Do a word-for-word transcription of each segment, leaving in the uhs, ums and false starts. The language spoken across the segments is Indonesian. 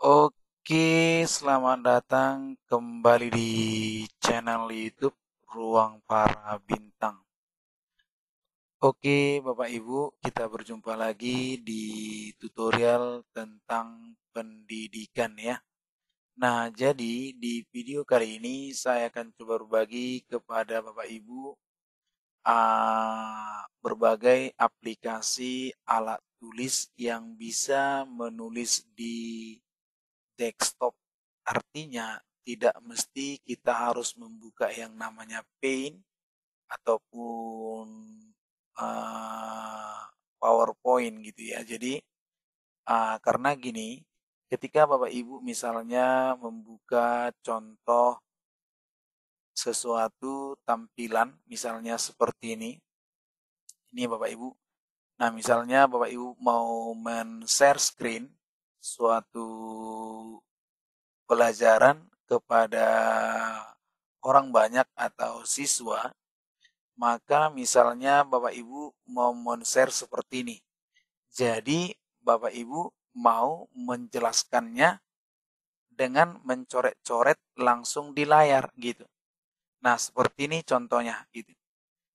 Oke, selamat datang kembali di channel YouTube Ruang Para Bintang. Oke, Bapak Ibu, kita berjumpa lagi di tutorial tentang pendidikan ya. Nah, jadi di video kali ini saya akan coba berbagi kepada Bapak Ibu uh, berbagai aplikasi alat tulis yang bisa menulis di desktop, artinya tidak mesti kita harus membuka yang namanya Paint ataupun uh, PowerPoint gitu ya. Jadi uh, karena gini, ketika Bapak Ibu misalnya membuka contoh sesuatu tampilan misalnya seperti ini, ini Bapak Ibu. Nah misalnya Bapak Ibu mau men-share screen suatu pelajaran kepada orang banyak atau siswa, maka misalnya Bapak Ibu mau men-share seperti ini. Jadi Bapak Ibu mau menjelaskannya dengan mencoret-coret langsung di layar gitu. Nah seperti ini contohnya gitu.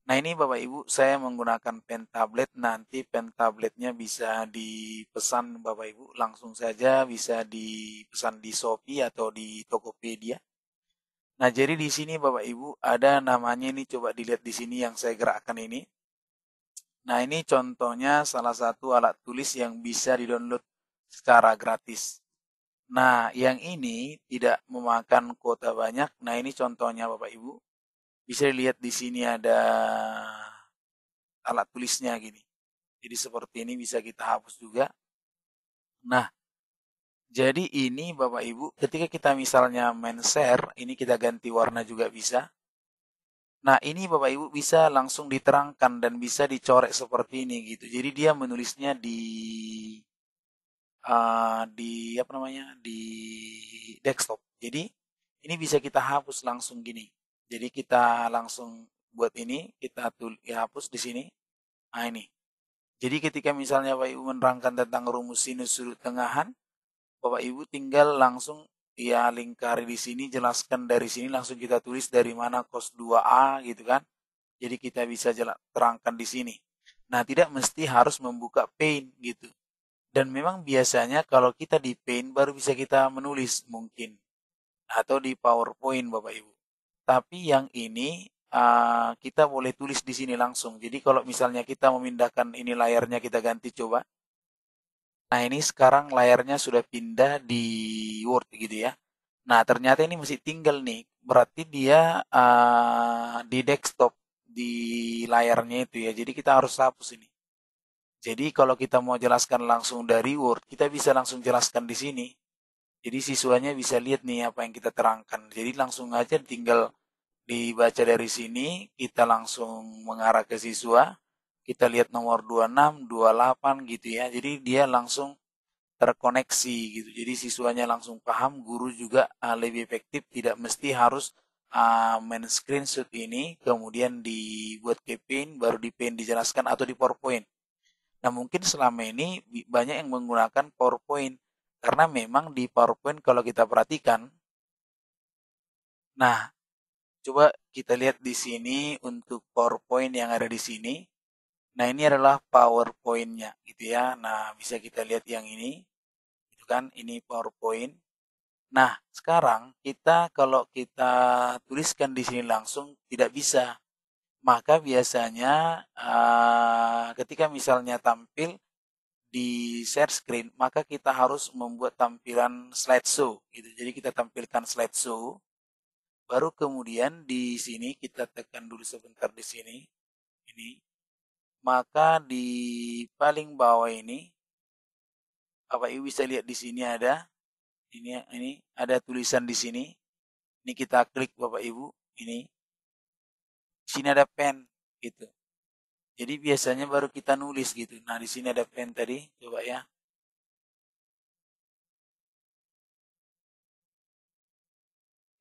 Nah ini Bapak Ibu, saya menggunakan pen tablet. Nanti pen tabletnya bisa dipesan Bapak Ibu, langsung saja bisa dipesan di Shopee atau di Tokopedia. Nah jadi di sini Bapak Ibu ada namanya, ini coba dilihat di sini yang saya gerakkan ini. Nah ini contohnya salah satu alat tulis yang bisa didownload secara gratis. Nah yang ini tidak memakan kuota banyak. Nah ini contohnya Bapak Ibu. Bisa dilihat di sini ada alat tulisnya gini. Jadi seperti ini bisa kita hapus juga. Nah, jadi ini Bapak Ibu, ketika kita misalnya men share, ini kita ganti warna juga bisa. Nah, ini Bapak Ibu bisa langsung diterangkan dan bisa dicoret seperti ini gitu. Jadi dia menulisnya di uh, di apa namanya? Di desktop. Jadi ini bisa kita hapus langsung gini. Jadi kita langsung buat ini, kita tulis, hapus di sini. Nah ini. Jadi ketika misalnya Bapak Ibu menerangkan tentang rumus sinus sudut tengahan, Bapak Ibu tinggal langsung ya lingkari di sini, jelaskan dari sini, langsung kita tulis dari mana cos dua A gitu kan. Jadi kita bisa terangkan di sini. Nah tidak mesti harus membuka Paint gitu. Dan memang biasanya kalau kita di Paint baru bisa kita menulis mungkin. Atau di PowerPoint Bapak Ibu. Tapi yang ini uh, kita boleh tulis di sini langsung. Jadi kalau misalnya kita memindahkan ini layarnya, kita ganti coba. Nah ini sekarang layarnya sudah pindah di Word gitu ya. Nah ternyata ini masih tinggal nih. Berarti dia uh, di desktop, di layarnya itu ya. Jadi kita harus hapus ini. Jadi kalau kita mau jelaskan langsung dari Word, kita bisa langsung jelaskan di sini. Jadi siswanya bisa lihat nih apa yang kita terangkan. Jadi langsung aja tinggal dibaca dari sini, kita langsung mengarah ke siswa, kita lihat nomor dua puluh enam, dua puluh delapan gitu ya. Jadi dia langsung terkoneksi gitu. Jadi siswanya langsung paham, guru juga uh, lebih efektif, tidak mesti harus uh, men screenshot ini, kemudian dibuat ke Paint, baru di Paint dijelaskan atau di PowerPoint. Nah mungkin selama ini banyak yang menggunakan PowerPoint, karena memang di PowerPoint kalau kita perhatikan, nah, coba kita lihat di sini untuk PowerPoint yang ada di sini. Nah, ini adalah PowerPoint-nya gitu ya. Nah, bisa kita lihat yang ini. Itu kan, ini PowerPoint. Nah, sekarang kita kalau kita tuliskan di sini langsung tidak bisa. Maka biasanya uh, ketika misalnya tampil di share screen, maka kita harus membuat tampilan slideshow gitu. Jadi kita tampilkan slideshow. Baru kemudian di sini kita tekan dulu sebentar di sini. Ini. Maka di paling bawah ini Bapak Ibu bisa lihat di sini ada ini ini ada tulisan di sini. Ini kita klik Bapak Ibu, ini. Di sini ada pen gitu. Jadi biasanya baru kita nulis gitu. Nah, di sini ada pen tadi, coba ya.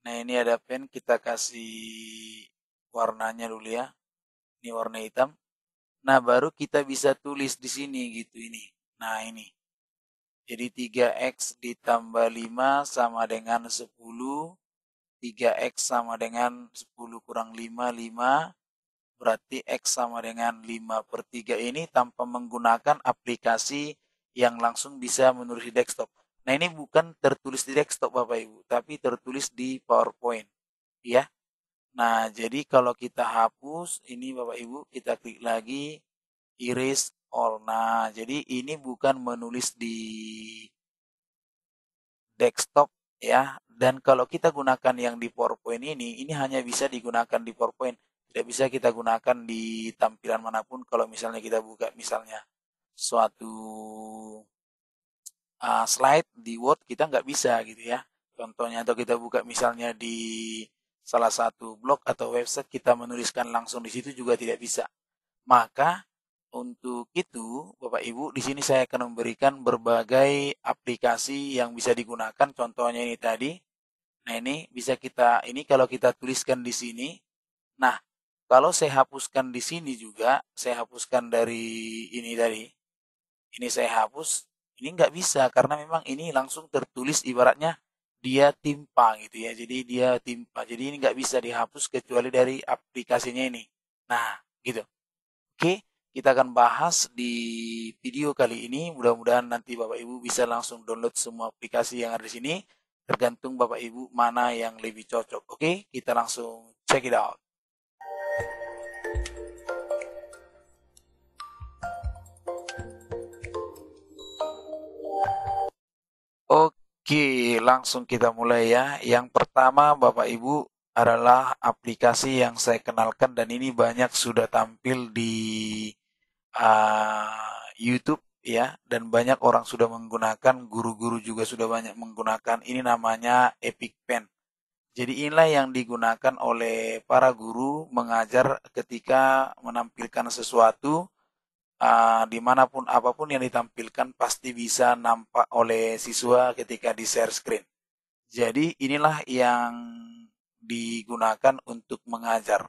Nah, ini ada pen, kita kasih warnanya dulu ya. Ini warna hitam. Nah, baru kita bisa tulis di sini gitu ini. Nah, ini. Jadi tiga X ditambah lima sama dengan sepuluh. tiga X sama dengan sepuluh kurang lima, lima. Berarti X sama dengan lima per tiga ini tanpa menggunakan aplikasi yang langsung bisa menulis di desktop. Nah, ini bukan tertulis di desktop Bapak Ibu, tapi tertulis di PowerPoint. Ya. Nah, jadi kalau kita hapus, ini Bapak Ibu, kita klik lagi, erase all. Nah, jadi ini bukan menulis di desktop. Ya, dan kalau kita gunakan yang di PowerPoint ini, ini hanya bisa digunakan di PowerPoint. Tidak bisa kita gunakan di tampilan manapun kalau misalnya kita buka misalnya suatu uh, slide di Word, kita nggak bisa gitu ya. Contohnya, atau kita buka misalnya di salah satu blog atau website, kita menuliskan langsung di situ juga tidak bisa. Maka untuk itu, Bapak Ibu, di sini saya akan memberikan berbagai aplikasi yang bisa digunakan. Contohnya ini tadi. Nah, ini bisa kita, ini kalau kita tuliskan di sini. Nah, kalau saya hapuskan di sini juga, saya hapuskan dari ini tadi. Ini saya hapus. Ini nggak bisa karena memang ini langsung tertulis, ibaratnya dia timpa gitu ya. Jadi dia timpa. Jadi ini nggak bisa dihapus kecuali dari aplikasinya ini. Nah, gitu. Oke. Kita akan bahas di video kali ini. Mudah-mudahan nanti Bapak Ibu bisa langsung download semua aplikasi yang ada di sini. Tergantung Bapak Ibu mana yang lebih cocok. Oke, kita langsung check it out. Oke, langsung kita mulai ya. Yang pertama Bapak Ibu adalah aplikasi yang saya kenalkan dan ini banyak sudah tampil di Uh, YouTube ya, dan banyak orang sudah menggunakan, guru-guru juga sudah banyak menggunakan. Ini namanya Epic Pen. Jadi inilah yang digunakan oleh para guru mengajar ketika menampilkan sesuatu, uh, dimanapun apapun yang ditampilkan pasti bisa nampak oleh siswa ketika di share screen. Jadi inilah yang digunakan untuk mengajar.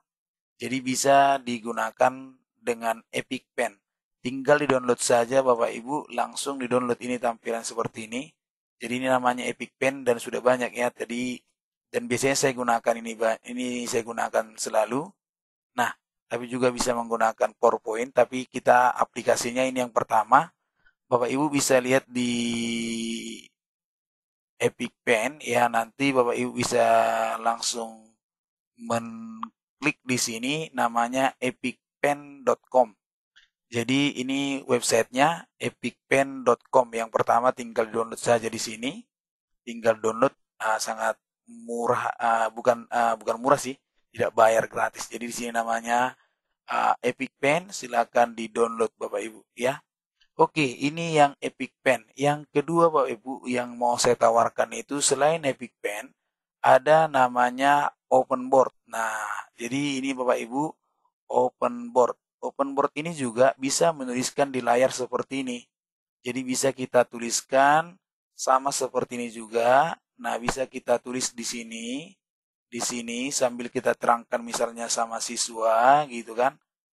Jadi bisa digunakan dengan Epic Pen. Tinggal di-download saja Bapak Ibu, langsung di-download ini tampilan seperti ini. Jadi ini namanya Epic Pen dan sudah banyak ya tadi, dan biasanya saya gunakan ini ini saya gunakan selalu. Nah, tapi juga bisa menggunakan PowerPoint, tapi kita aplikasinya ini yang pertama. Bapak Ibu bisa lihat di Epic Pen ya, nanti Bapak Ibu bisa langsung menklik di sini namanya Epic pen dot com. Jadi ini websitenya epic pen dot com yang pertama, tinggal download saja di sini. Tinggal download, uh, sangat murah, uh, bukan uh, bukan murah sih, tidak bayar, gratis. Jadi di sini namanya uh, Epic Pen, silakan di-download Bapak Ibu ya. Oke, ini yang Epic Pen. Yang kedua Bapak Ibu yang mau saya tawarkan itu selain Epic Pen ada namanya Open Board. Nah, jadi ini Bapak Ibu Open Board. Open Board ini juga bisa menuliskan di layar seperti ini. Jadi bisa kita tuliskan sama seperti ini juga. Nah, bisa kita tulis di sini, di sini sambil kita terangkan misalnya sama siswa gitu kan.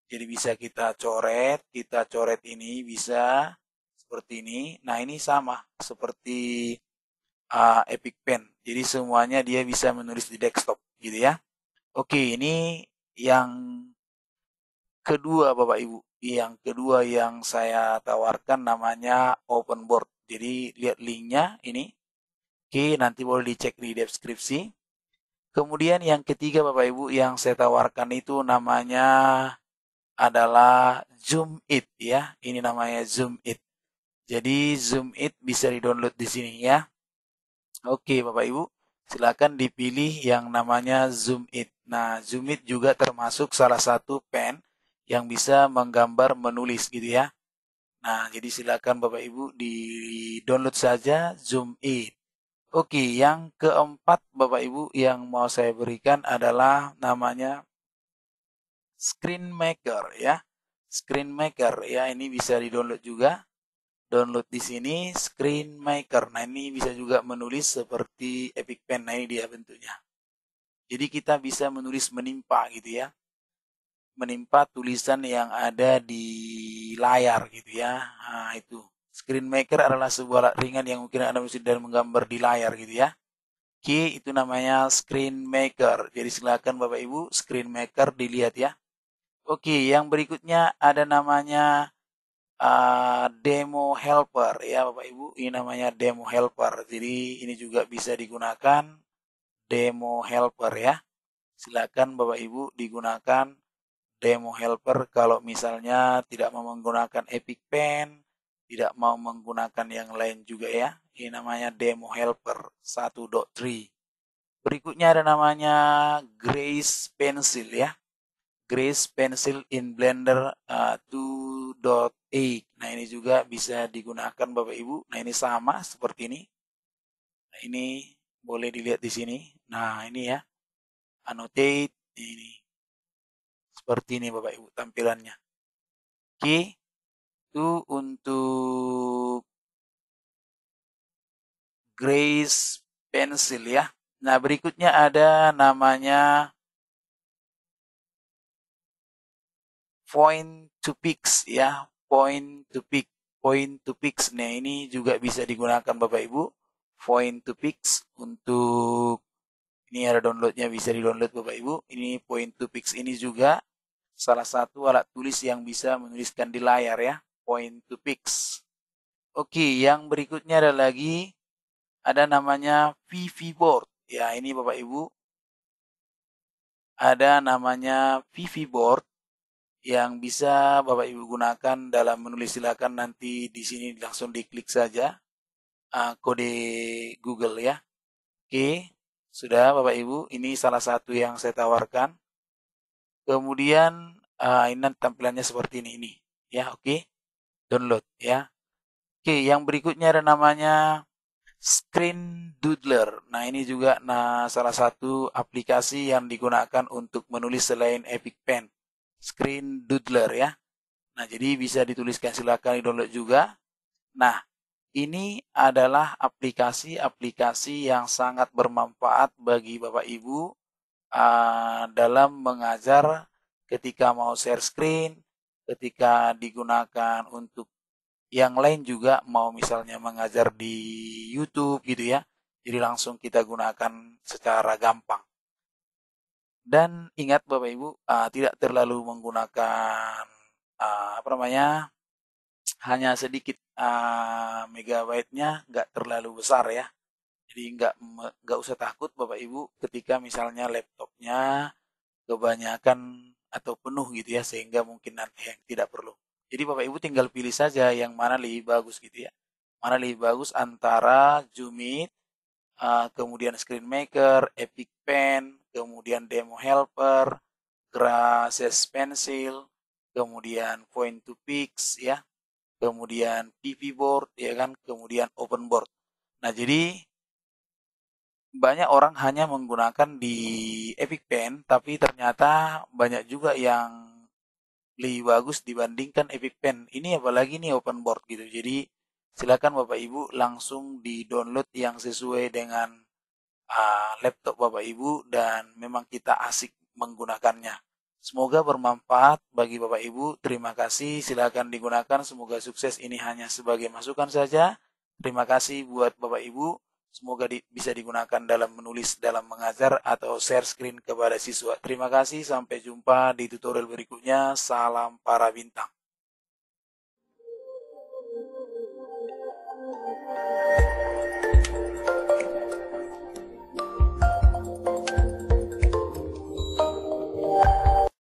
Jadi bisa kita coret, kita coret ini bisa seperti ini. Nah, ini sama seperti uh, Epic Pen. Jadi semuanya dia bisa menulis di desktop gitu ya. Oke, ini yang kedua Bapak Ibu, yang kedua yang saya tawarkan namanya Open Board. Jadi lihat linknya ini. Oke, nanti boleh dicek di deskripsi. Kemudian yang ketiga Bapak Ibu yang saya tawarkan itu namanya adalah ZoomIt ya. Ini namanya ZoomIt. Jadi ZoomIt bisa di-download di sini ya. Oke Bapak Ibu, silakan dipilih yang namanya ZoomIt. Nah, ZoomIt juga termasuk salah satu pen yang bisa menggambar menulis gitu ya. Nah, jadi silakan Bapak Ibu di-download saja ZoomIt. Oke, yang keempat Bapak Ibu yang mau saya berikan adalah namanya Screen Maker ya. Screen Maker ya, ini bisa di-download juga. Download di sini Screen Maker. Nah, ini bisa juga menulis seperti Epic Pen. Nah, ini dia bentuknya. Jadi kita bisa menulis menimpa gitu ya. Menimpa tulisan yang ada di layar gitu ya. Nah, itu Screen Maker adalah sebuah alat ringan yang mungkin Anda bisa dan menggambar di layar gitu ya. Oke, itu namanya Screen Maker. Jadi silakan Bapak Ibu, Screen Maker dilihat ya. Oke, yang berikutnya ada namanya uh, Demo Helper ya Bapak Ibu. Ini namanya Demo Helper. Jadi ini juga bisa digunakan Demo Helper ya. Silakan Bapak Ibu digunakan Demo Helper kalau misalnya tidak mau menggunakan Epic Pen, tidak mau menggunakan yang lain juga ya. Ini namanya Demo Helper satu titik tiga. Berikutnya ada namanya Grease Pencil ya. Grease Pencil in Blender uh, dua titik delapan. Nah, ini juga bisa digunakan Bapak Ibu. Nah, ini sama seperti ini. Nah, ini boleh dilihat di sini. Nah, ini ya. Annotate ini. Seperti ini Bapak Ibu tampilannya. Oke. Itu untuk Grease Pencil ya. Nah, berikutnya ada namanya pointofix ya. Pointofix. Pointofix. Nah, ini juga bisa digunakan Bapak Ibu. Pointofix untuk ini ada downloadnya, bisa di-download Bapak Ibu. Ini pointofix ini juga salah satu alat tulis yang bisa menuliskan di layar ya, pointofix. Oke, yang berikutnya ada lagi, ada namanya Vivi Board. Ya, ini Bapak Ibu, ada namanya Vivi Board yang bisa Bapak Ibu gunakan dalam menulis. Silakan nanti di sini langsung diklik saja uh, kode Google ya. Oke, sudah Bapak Ibu, ini salah satu yang saya tawarkan. Kemudian uh, ini tampilannya seperti ini, ini ya, oke, okay. Download ya. Oke, okay, yang berikutnya ada namanya Screen Doodler. Nah, ini juga nah salah satu aplikasi yang digunakan untuk menulis selain Epic Pen. Screen Doodler ya. Nah, jadi bisa dituliskan, silakan di-download juga. Nah, ini adalah aplikasi-aplikasi yang sangat bermanfaat bagi Bapak Ibu. Uh, dalam mengajar ketika mau share screen, ketika digunakan untuk yang lain juga, mau misalnya mengajar di YouTube gitu ya. Jadi langsung kita gunakan secara gampang. Dan ingat Bapak Ibu, uh, tidak terlalu menggunakan uh, apa namanya, hanya sedikit uh, megabyte-nya, nggak terlalu besar ya. Jadi nggak nggak usah takut Bapak Ibu ketika misalnya laptopnya kebanyakan atau penuh gitu ya, sehingga mungkin nanti yang tidak perlu. Jadi Bapak Ibu tinggal pilih saja yang mana lebih bagus gitu ya. Mana lebih bagus antara ZoomIt, uh, kemudian Screen Maker, Epic Pen, kemudian Demo Helper, Grease Pencil, kemudian pointofix ya, kemudian Vivi Board ya kan, kemudian Open Board. Nah, jadi banyak orang hanya menggunakan di Epic Pen, tapi ternyata banyak juga yang lebih bagus dibandingkan Epic Pen. Ini apalagi nih Open Board gitu. Jadi silakan Bapak Ibu langsung di-download yang sesuai dengan uh, laptop Bapak Ibu, dan memang kita asik menggunakannya. Semoga bermanfaat bagi Bapak Ibu. Terima kasih, silakan digunakan. Semoga sukses. Ini hanya sebagai masukan saja. Terima kasih buat Bapak Ibu. Semoga di, bisa digunakan dalam menulis, dalam mengajar, atau share screen kepada siswa. Terima kasih, sampai jumpa di tutorial berikutnya. Salam para bintang.